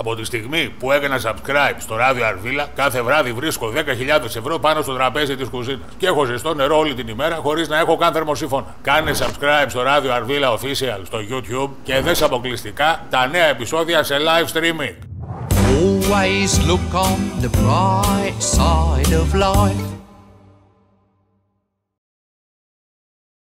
Από τη στιγμή που έκανα subscribe στο Ράδιο Αρβύλα, κάθε βράδυ βρίσκω 10.000 ευρώ πάνω στο τραπέζι της κουζίνας. Και έχω ζεστό νερό όλη την ημέρα χωρίς να έχω καν θερμοσύφωνα. Κάνε subscribe στο Ράδιο Αρβύλα Official στο YouTube και δες αποκλειστικά τα νέα επεισόδια σε live streaming. Always look on the bright side of life.